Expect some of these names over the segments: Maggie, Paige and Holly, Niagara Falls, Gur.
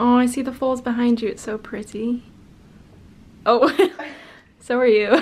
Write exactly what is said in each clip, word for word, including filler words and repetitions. Oh, I see the falls behind you. It's so pretty. Oh, so are you.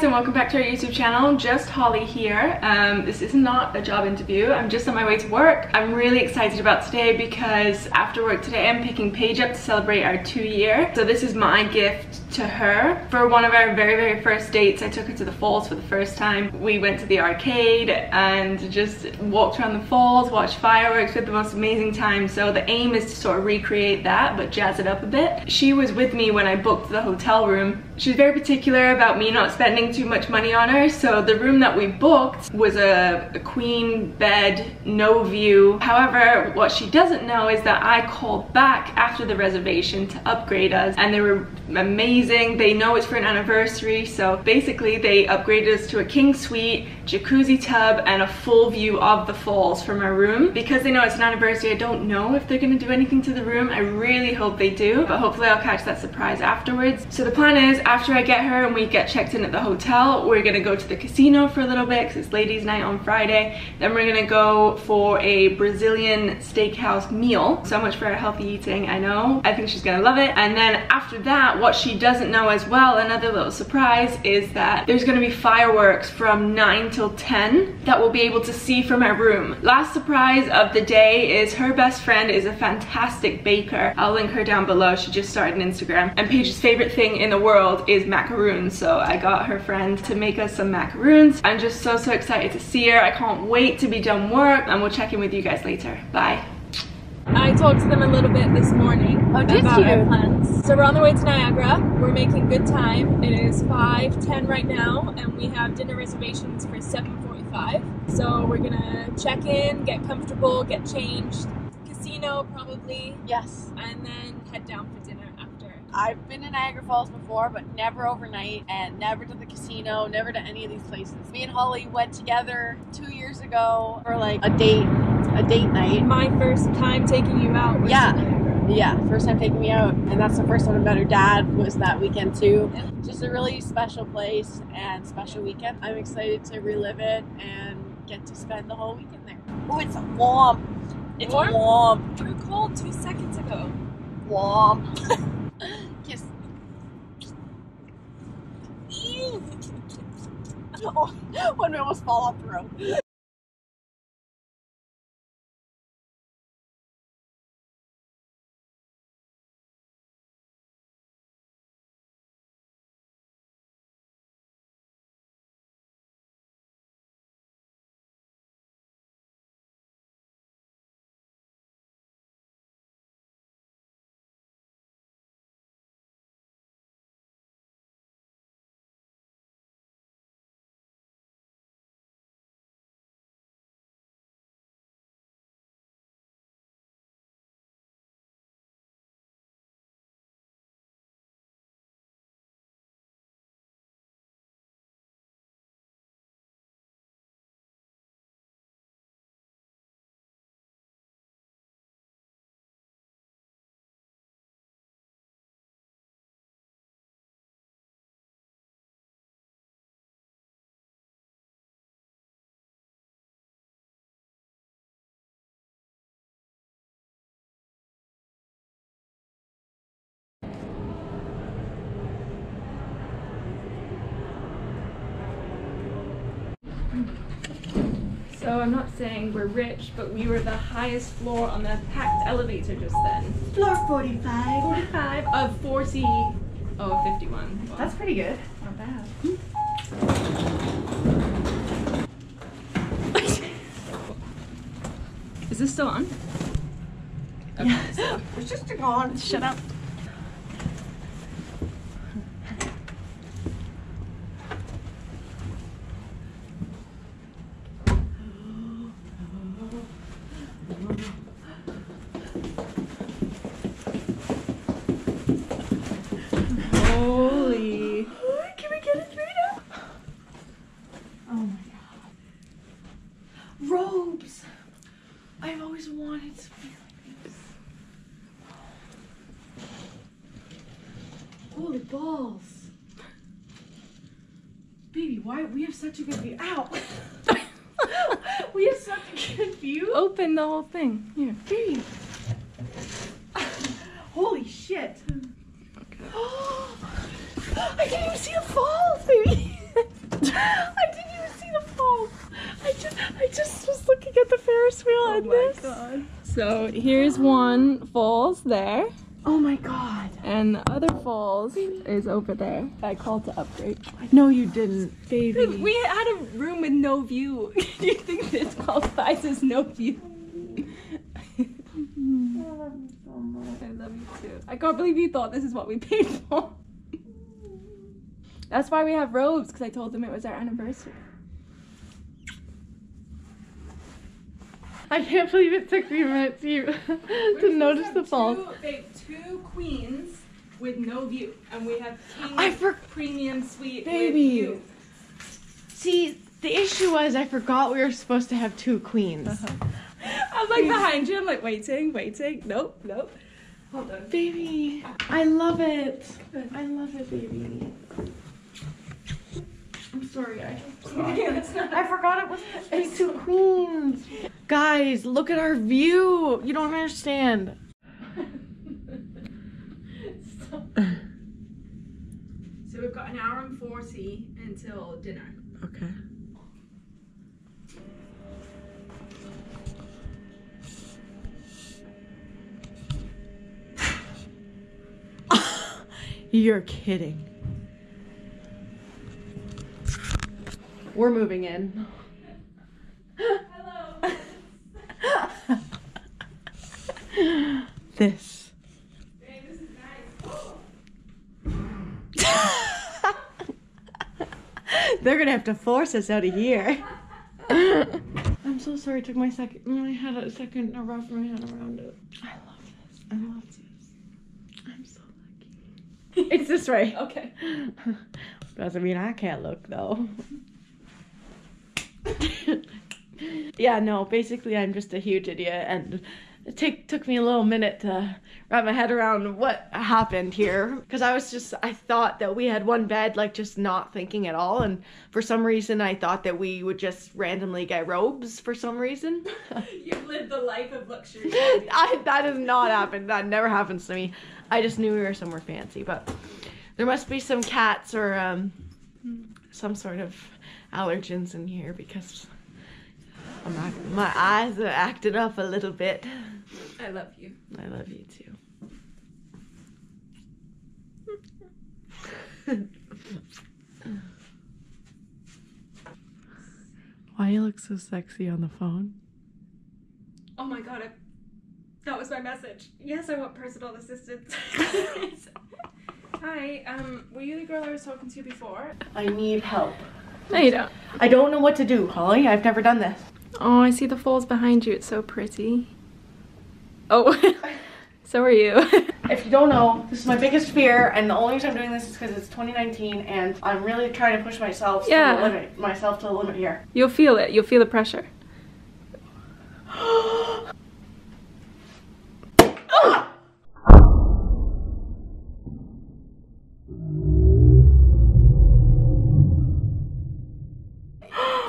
And welcome back to our YouTube channel. Just Holly here. Um, this is not a job interview. I'm just on my way to work. I'm really excited about today because after work today I'm picking Paige up to celebrate our two year. So this is my gift to her. For one of our very very first dates I took her to the falls for the first time. We went to the arcade and just walked around the falls, watched fireworks, with the most amazing time. So the aim is to sort of recreate that but jazz it up a bit. She was with me when I booked the hotel room. She's very particular about me not spending too much money on her, so the room that we booked was a, a queen bed, no view. However, what she doesn't know is that I called back after the reservation to upgrade us, and they were amazing. They know it's for an anniversary, so basically they upgraded us to a king suite, jacuzzi tub, and a full view of the falls from our room. Because they know it's an anniversary, I don't know if they're gonna do anything to the room. I really hope they do, but hopefully I'll catch that surprise afterwards. So the plan is, after I get her and we get checked in at the hotel Hotel. We're gonna go to the casino for a little bit because it's ladies night on Friday. Then we're gonna go for a Brazilian steakhouse meal. So much for our healthy eating, I know. I think she's gonna love it. And then after that, what she doesn't know as well, another little surprise, is that there's gonna be fireworks from nine till ten that we'll be able to see from our room. Last surprise of the day is her best friend is a fantastic baker. I'll link her down below. She just started an Instagram. And Paige's favorite thing in the world is macaroons, so I got her friend to make us some macaroons. I'm just so so excited to see her. I can't wait to be done work, and we'll check in with you guys later. Bye. I talked to them a little bit this morning. Oh, did about you? Our plans. So we're on the way to Niagara. We're making good time. It is five ten right now, and we have dinner reservations for seven forty-five. So we're gonna check in, get comfortable, get changed, casino probably. Yes. And then head down for dinner. I've been to Niagara Falls before, but never overnight, and never to the casino, never to any of these places. Me and Holly went together two years ago for like a date, a date night. My first time taking you out was yeah. Niagara. Yeah, first time taking me out, and that's the first time I met her dad was that weekend too. Yeah. Just a really special place and special weekend. I'm excited to relive it and get to spend the whole weekend there. Oh, it's warm. It's warm. warm. You were cold two seconds ago. Warm. Kiss. Oh, when we almost fall off the road. So I'm not saying we're rich, but we were the highest floor on the packed elevator just then. Floor forty-five. forty-five of forty. Oh, fifty-one. Well, that's pretty good. Not bad. Is this still on? Okay, yeah. So. It's just gone. Shut up. Holy. Can we get it through now? Oh my god. Robes! I've always wanted to be like this. Holy balls. Baby, why? We have such a good view. Ow! We have such a good view. Open the whole thing. Here. Baby. Holy shit. Okay. I didn't even see the falls, baby. I didn't even see the falls. I just, I just was looking at the Ferris wheel oh and this. Oh my god. So here's one falls there. Oh my god. And the other falls is over there. I called to upgrade. No, you didn't, baby. We had a room with no view. Do you think this qualifies as no view? I love you so much. I love you too. I can't believe you thought this is what we paid for. That's why we have robes, because I told them it was our anniversary. I can't believe it took me a minute to, to notice the falls. They two queens with no view, and we have king premium suite baby. With view. See, the issue was I forgot we were supposed to have two queens. Uh-huh. I'm like behind you. I'm like waiting, waiting. Nope, nope. Hold on, baby. I love it. I love it, baby. I'm sorry, I forgot. I forgot it was it's two queens. Guys, look at our view. You don't understand. So we've got an hour and forty until dinner. Okay. You're kidding. We're moving in. Hello. This. Hey, this is nice. They're going to have to force us out of here. I'm so sorry. It took my second. I had a second to wrap my head around it. I love this. I love this. I'm so lucky. It's this way. Okay. Doesn't mean I can't look, though. Yeah, no, basically I'm just a huge idiot, and it take, took me a little minute to wrap my head around what happened here, because I was just, I thought that we had one bed, like just not thinking at all, and for some reason I thought that we would just randomly get robes for some reason. You've lived the life of luxury. I, that has not happened. That never happens to me. I just knew we were somewhere fancy, but there must be some cats or um, some sort of allergens in here, because my, my eyes are acting up a little bit. I love you. I love you too. Why do you look so sexy on the phone? Oh my god, I, that was my message. Yes, I want personal assistance. Hi, um, were you the girl I was talking to before? I need help. No, you don't. I don't know what to do, Holly. I've never done this. Oh, I see the falls behind you. It's so pretty. Oh, so are you. If you don't know, this is my biggest fear, and the only reason I'm doing this is because it's twenty nineteen, and I'm really trying to push myself yeah. to the limit, myself to the limit here. You'll feel it. You'll feel the pressure.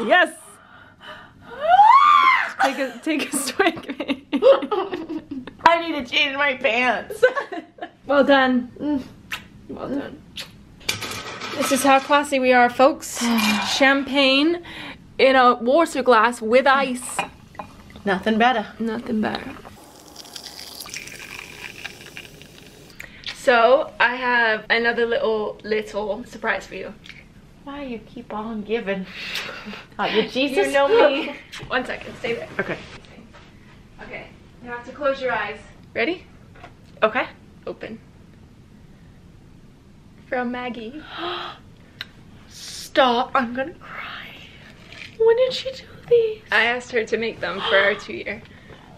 Yes! Take a, take a swig. I need to change my pants. Well done. Mm. Well done. This is how classy we are, folks. Champagne in a water glass with ice. Nothing better. Nothing better. So, I have another little, little surprise for you. Why you keep on giving? Oh, you Jesus. You know me. One second, stay there. Okay. Okay, you have to close your eyes. Ready? Okay. Open. From Maggie. Stop, I'm gonna cry. When did she do these? I asked her to make them for our two year.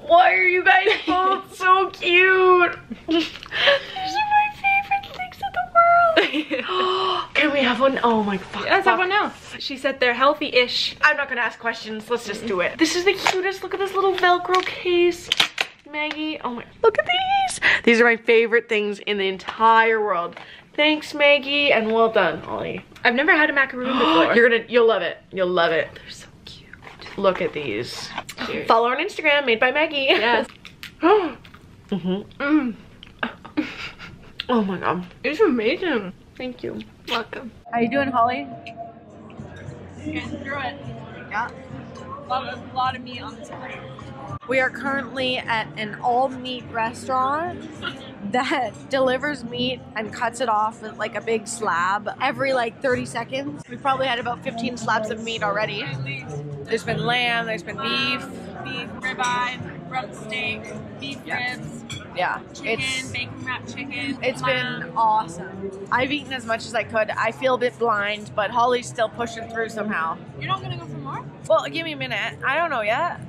Why are you guys both so cute? These are my favorite things in the world. Can we have one? Oh my fuck. Let's fuck. have one now. She said they're healthy-ish. I'm not gonna ask questions. Let's just do it. This is the cutest. Look at this little Velcro case. Maggie, oh my, look at these. These are my favorite things in the entire world. Thanks, Maggie, and well done, Holly. I've never had a macaroon before. You're gonna, you'll love it. You'll love it. They're so cute. Look at these. Seriously. Follow on Instagram, made by Maggie. Yes. Mm-hmm. Mm. Oh my god. It's amazing. Thank you. Welcome. How you doing, Holly? You guys are doing it. Yeah. A lot of, a lot of meat on this plate. We are currently at an all-meat restaurant that delivers meat and cuts it off with like a big slab every like thirty seconds. We've probably had about fifteen slabs of meat already. There's been lamb, there's been beef. Beef, ribeye, rump steak, beef ribs. Yeah. Chicken, it's, bacon wrapped chicken. It's lamb. Been awesome. I've eaten as much as I could. I feel a bit blind, but Holly's still pushing through somehow. You're not gonna go for more? Well, give me a minute. I don't know yet.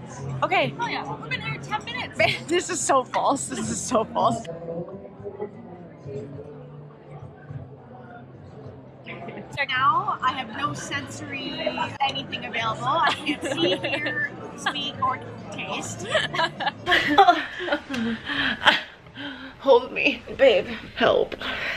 Okay. Oh yeah, we've been here ten minutes. Man, this is so false. This is so false. Now, I have no sensory anything available. I can't see, hear, speak, or taste. Hold me. Babe, help.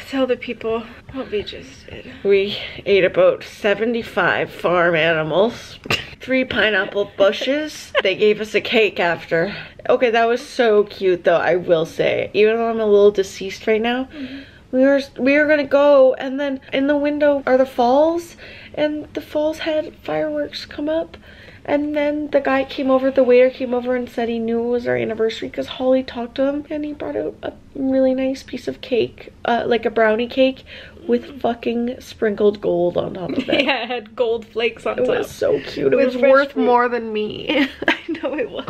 Tell the people what we just did. We ate about seventy-five farm animals. Three pineapple bushes. They gave us a cake after. Okay, that was so cute though, I will say. Even though I'm a little deceased right now, mm-hmm. we were we were gonna go, and then in the window are the falls, and the falls had fireworks come up. And then the guy came over, the waiter came over and said he knew it was our anniversary because Holly talked to him, and he brought out a really nice piece of cake, uh, like a brownie cake with fucking sprinkled gold on top of it. Yeah, it had gold flakes on top. It was so cute. It, it was worth fruit. more than me. I know it was.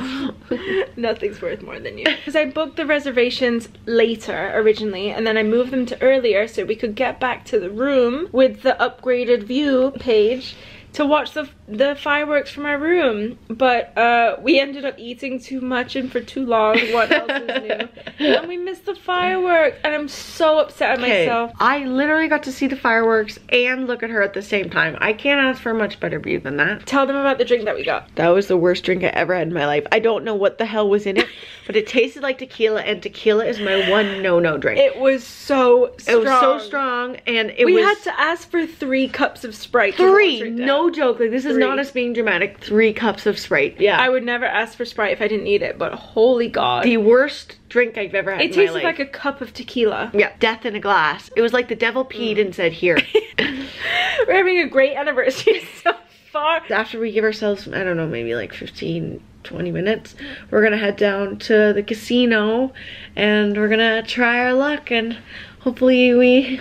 Nothing's worth more than you. Because I booked the reservations later originally, and then I moved them to earlier so we could get back to the room with the upgraded view page to watch the the fireworks from our room, but uh, we ended up eating too much and for too long. What else is new? And we missed the fireworks, and I'm so upset at myself. I literally got to see the fireworks and look at her at the same time. I can't ask for a much better view than that. Tell them about the drink that we got. That was the worst drink I ever had in my life. I don't know what the hell was in it, but it tasted like tequila, and tequila is my one no-no drink. It was so strong. It was so strong, and it we was- We had to ask for three cups of Sprite. Three? No joke, like this three. is not us being dramatic. Three cups of Sprite. Yeah, I would never ask for Sprite if I didn't need it, but holy god, the worst drink I've ever had. It in tasted my life. Like a cup of tequila. Yeah, death in a glass. It was like the devil peed mm. and said, "Here." We're having a great anniversary so far. After we give ourselves, I don't know, maybe like fifteen, twenty minutes, we're gonna head down to the casino, and we're gonna try our luck, and hopefully we.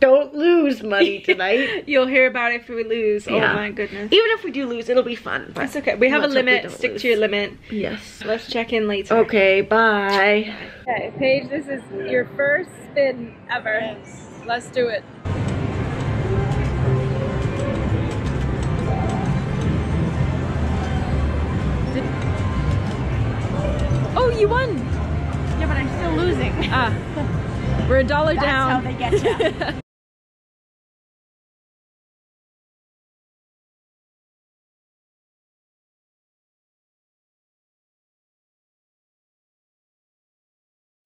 Don't lose money tonight. You'll hear about it if we lose. Yeah. Oh my goodness. Even if we do lose, it'll be fun. It's okay. We have a limit. Stick lose. to your limit. Yes. Let's check in later. Okay, bye. Okay, Paige, this is your first spin ever. Yes. Let's do it. Oh, you won. Yeah, but I'm still losing. Ah. We're a dollar That's down. That's how they get you.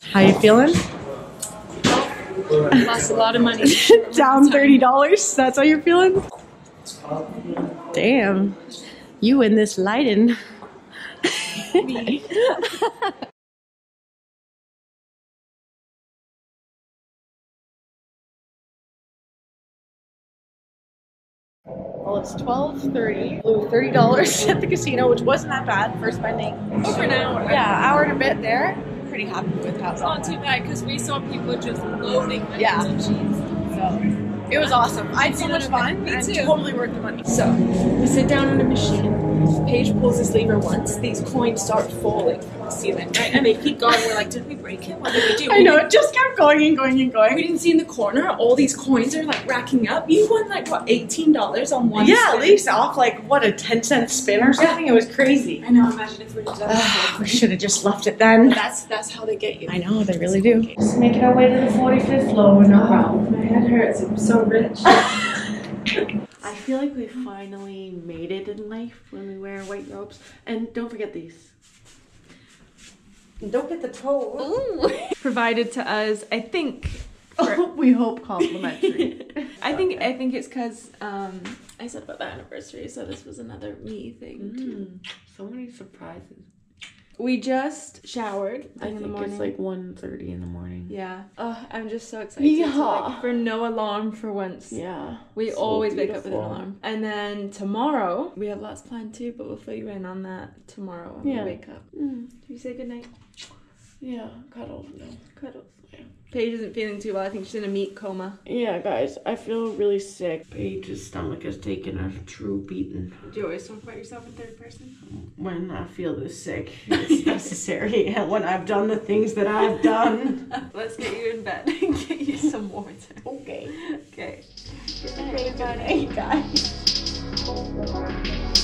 How you feeling? Lost a lot of money. Down thirty dollars. That's how you're feeling? Damn. You in this lighting. Me. Well, it's twelve thirty. Blew thirty dollars at the casino, which wasn't that bad for spending over an hour. Yeah, hour and a bit there. I'm pretty happy with how it's not too bad because we saw people just loading money yeah. and cheese. So it was awesome. I had so much fun. Me too. It's totally worth the money. So we sit down on a machine. Paige pulls his lever once, these coins start falling from the ceiling, right? And they keep going. We're like, did we break it? What did we do? I we know, it just kept going and going and going. We didn't see in the corner, all these coins are like racking up. You won like, what, eighteen dollars on one? Yeah, spin. At least off like, what, a ten cent spin or something? Yeah. It was crazy. I know, imagine if we were just we should have just left it then. That's that's how they get you. I know, they really do. Just making our way to the forty-fifth floor, no problem. My head hurts, I'm so rich. I feel like we finally made it in life when we wear white robes. And don't forget these. And don't get the toe. Provided to us, I think. Oh, we hope complimentary. I think okay. I think it's because um, I said about the anniversary, so this was another me thing too. Mm, so many surprises. We just showered I in think the morning. It's like one thirty in the morning. Yeah. Oh, I'm just so excited. Yeah. So like, for no alarm for once. Yeah. We so always beautiful. Wake up with an alarm. And then tomorrow, we have lots planned too, but we'll fill you in on that tomorrow when yeah. we wake up. Mm. Did you say goodnight? Yeah. Cuddles. No. Cuddles. Yeah. Paige isn't feeling too well. I think she's in a meat coma. Yeah, guys. I feel really sick. Paige's stomach has taken a true beating. Do you always talk about yourself in third person? When I feel this sick, it's necessary. And when I've done the things that I've done. Let's get you in bed and get you some water. Okay. Okay. Good night, everybody. Hey, guys.